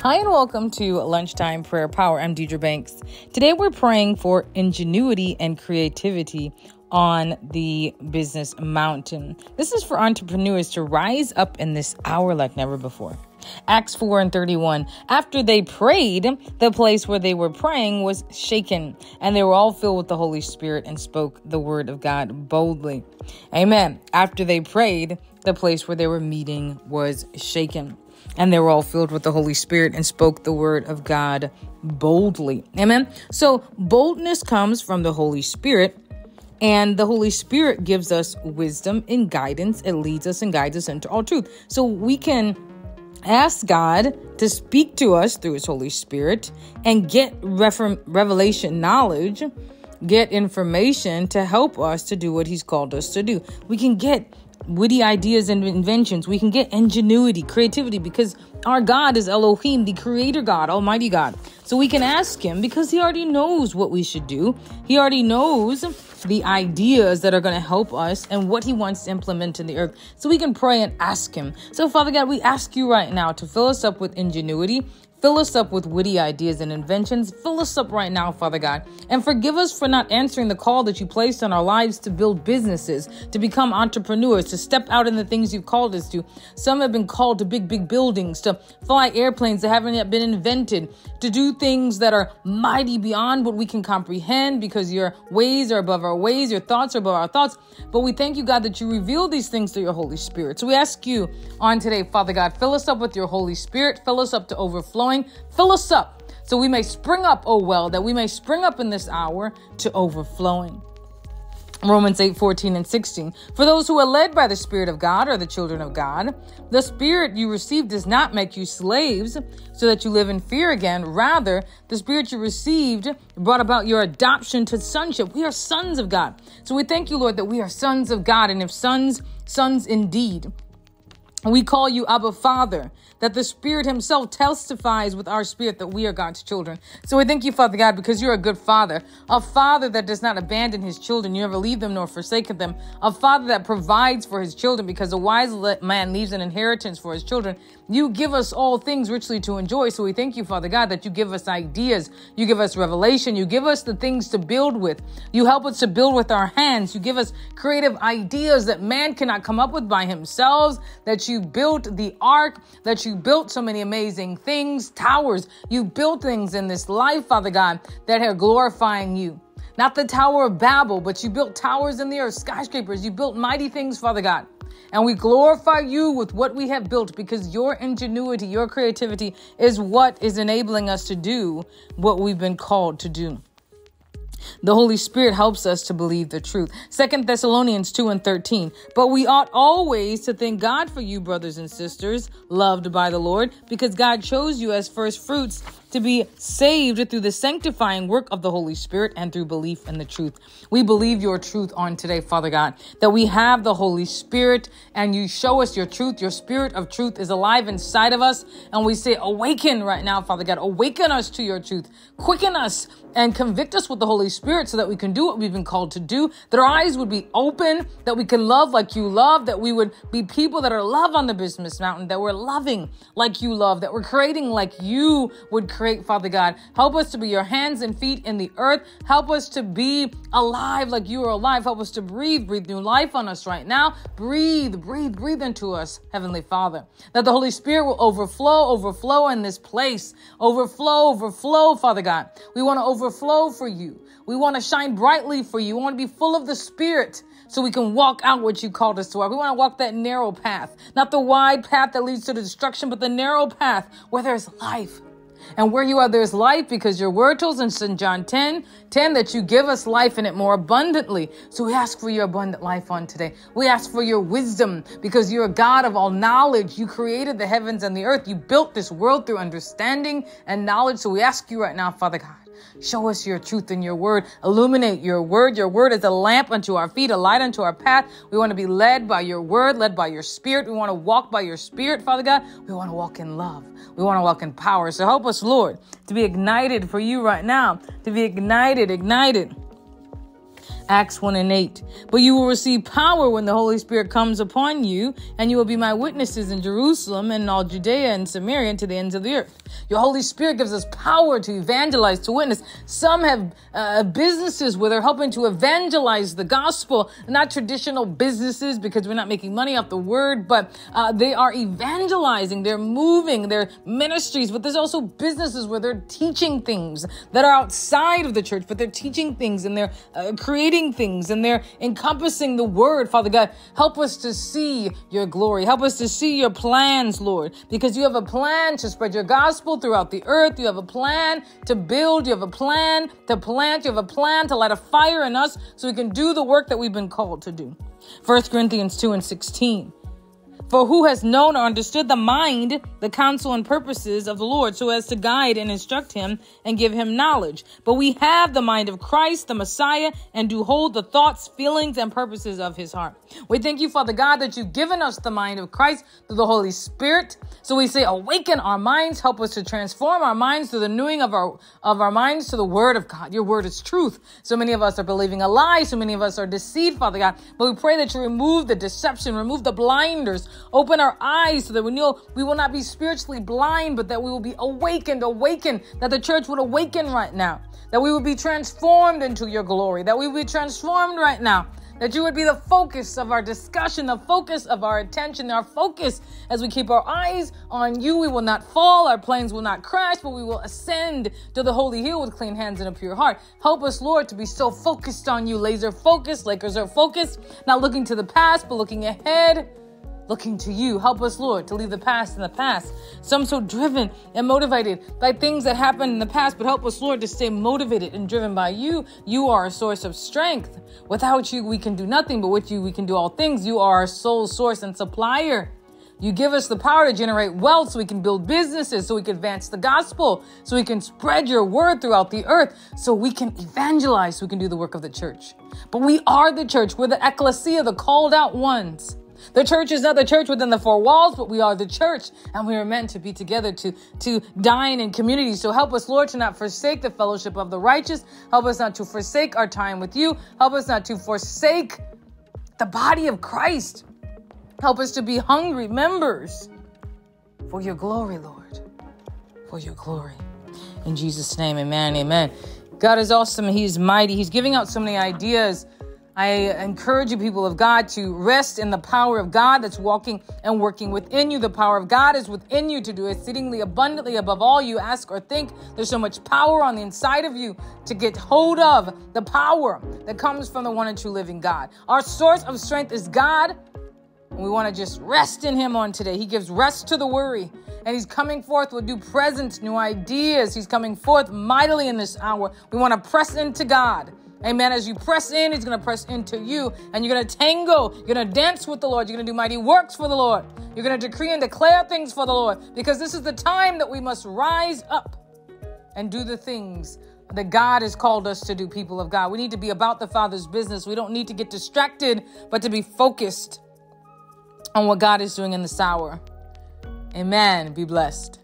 Hi and welcome to Lunchtime Prayer Power. I'm Deidre Banks. Today we're praying for ingenuity and creativity on the business mountain. This is for entrepreneurs to rise up in this hour like never before. Acts 4:31. After they prayed, the place where they were praying was shaken, and they were all filled with the Holy Spirit and spoke the word of God boldly. Amen. After they prayed, the place where they were meeting was shaken, and they were all filled with the Holy Spirit and spoke the word of God boldly. Amen. So boldness comes from the Holy Spirit. And the Holy Spirit gives us wisdom and guidance. It leads us and guides us into all truth. So we can ask God to speak to us through his Holy Spirit and get revelation knowledge, get information to help us to do what he's called us to do. We can get witty ideas and inventions. We can get ingenuity, creativity, because our God is Elohim, the creator God, almighty God. So we can ask him because he already knows what we should do. He already knows the ideas that are going to help us and what he wants to implement in the earth. So we can pray and ask him. So Father God, we ask you right now to fill us up with ingenuity, fill us up with witty ideas and inventions. Fill us up right now, Father God, and forgive us for not answering the call that you placed on our lives to build businesses, to become entrepreneurs, to step out in the things you've called us to. Some have been called to big buildings, to fly airplanes that haven't yet been invented, to do things that are mighty beyond what we can comprehend because your ways are above our ways, your thoughts are above our thoughts. But we thank you, God, that you reveal these things through your Holy Spirit. So we ask you on today, Father God, fill us up with your Holy Spirit, fill us up to overflowing. Fill us up so we may spring up, oh well, that we may spring up in this hour to overflowing. Romans 8:14 and 16. For those who are led by the Spirit of God are the children of God. The Spirit you receive does not make you slaves so that you live in fear again. Rather, the Spirit you received brought about your adoption to sonship. We are sons of God. So we thank you, Lord, that we are sons of God. And if sons, sons indeed. We call you Abba Father, that the Spirit himself testifies with our spirit that we are God's children. So we thank you, Father God, because you're a good father, a father that does not abandon his children. You never leave them nor forsake them, a father that provides for his children, because a wise man leaves an inheritance for his children. You give us all things richly to enjoy. So we thank you, Father God, that you give us ideas. You give us revelation. You give us the things to build with. You help us to build with our hands. You give us creative ideas that man cannot come up with by himself, that you built the ark, that you built so many amazing things, towers. You built things in this life, Father God, that are glorifying you. Not the Tower of Babel, but you built towers in the earth, skyscrapers. You built mighty things, Father God. And we glorify you with what we have built, because your ingenuity, your creativity is what is enabling us to do what we've been called to do. The Holy Spirit helps us to believe the truth. 2 Thessalonians 2:13. But we ought always to thank God for you, brothers and sisters, loved by the Lord, because God chose you as first fruits to be saved through the sanctifying work of the Holy Spirit and through belief in the truth. We believe your truth on today, Father God, that we have the Holy Spirit and you show us your truth. Your Spirit of truth is alive inside of us. And we say, awaken right now, Father God, awaken us to your truth, quicken us and convict us with the Holy Spirit so that we can do what we've been called to do, that our eyes would be open, that we can love like you love, that we would be people that are love on the business mountain, that we're loving like you love, that we're creating like you would create, Father God. Help us to be your hands and feet in the earth. Help us to be alive like you are alive. Help us to breathe new life on us right now. Breathe into us, Heavenly Father, that the Holy Spirit will overflow in this place. Overflow, Father God. We want to overflow for you. We want to shine brightly for you. We want to be full of the Spirit so we can walk out what you called us to walk. We want to walk that narrow path, not the wide path that leads to the destruction, but the narrow path where there's life. And where you are, there's life, because your word tells us in John 10:10 that you give us life in it more abundantly. So we ask for your abundant life on today. We ask for your wisdom, because you're a God of all knowledge. You created the heavens and the earth. You built this world through understanding and knowledge. So we ask you right now, Father God, show us your truth in your word. Illuminate your word. Your word is a lamp unto our feet, a light unto our path. We want to be led by your word, led by your Spirit. We want to walk by your Spirit, Father God. We want to walk in love. We want to walk in power. So help us, Lord, to be ignited for you right now, to be ignited. Acts 1:8. But you will receive power when the Holy Spirit comes upon you, and you will be my witnesses in Jerusalem and all Judea and Samaria and to the ends of the earth. Your Holy Spirit gives us power to evangelize, to witness. Some have businesses where they're helping to evangelize the gospel, not traditional businesses because we're not making money off the word, but they are evangelizing, they're moving their ministries. But there's also businesses where they're teaching things that are outside of the church, but they're teaching things and they're creating things and they're encompassing the word. Father God, help us to see your glory. Help us to see your plans, Lord, because you have a plan to spread your gospel throughout the earth. You have a plan to build. You have a plan to plant. You have a plan to light a fire in us so we can do the work that we've been called to do. 1 Corinthians 2:16. For who has known or understood the mind, the counsel and purposes of the Lord, so as to guide and instruct him and give him knowledge? But we have the mind of Christ, the Messiah, and do hold the thoughts, feelings, and purposes of his heart. We thank you, Father God, that you've given us the mind of Christ through the Holy Spirit. So we say, awaken our minds, help us to transform our minds through the renewing of our minds to the word of God. Your word is truth. So many of us are believing a lie. So many of us are deceived, Father God. But we pray that you remove the deception, remove the blinders. Open our eyes so that we know we will not be spiritually blind, but that we will be awakened, that the church would awaken right now, that we would be transformed into your glory, that we would be transformed right now, that you would be the focus of our discussion, the focus of our attention, our focus as we keep our eyes on you. We will not fall, our planes will not crash, but we will ascend to the holy hill with clean hands and a pure heart. Help us, Lord, to be so focused on you, laser focused, Lakers are focused, not looking to the past, but looking ahead. Looking to you. Help us, Lord, to leave the past in the past. Some so driven and motivated by things that happened in the past, but help us, Lord, to stay motivated and driven by you. You are a source of strength. Without you, we can do nothing, but with you, we can do all things. You are our sole source and supplier. You give us the power to generate wealth so we can build businesses, so we can advance the gospel, so we can spread your word throughout the earth, so we can evangelize, so we can do the work of the church. But we are the church. We're the ecclesia, the called out ones. The church is not the church within the four walls, but we are the church, and we are meant to be together to dine in community. So help us, Lord, to not forsake the fellowship of the righteous. Help us not to forsake our time with you. Help us not to forsake the body of Christ. Help us to be hungry members for your glory, Lord, for your glory. In Jesus' name, amen, amen. God is awesome. He is mighty. He's giving out so many ideas. I encourage you, people of God, to rest in the power of God that's walking and working within you. The power of God is within you to do exceedingly abundantly above all you ask or think. There's so much power on the inside of you to get hold of the power that comes from the one and true living God. Our source of strength is God. And we want to just rest in him on today. He gives rest to the worry. And he's coming forth with new presence, new ideas. He's coming forth mightily in this hour. We want to press into God. Amen. As you press in, he's going to press into you, and you're going to tango. You're going to dance with the Lord. You're going to do mighty works for the Lord. You're going to decree and declare things for the Lord, because this is the time that we must rise up and do the things that God has called us to do, people of God. We need to be about the Father's business. We don't need to get distracted, but to be focused on what God is doing in this hour. Amen. Be blessed.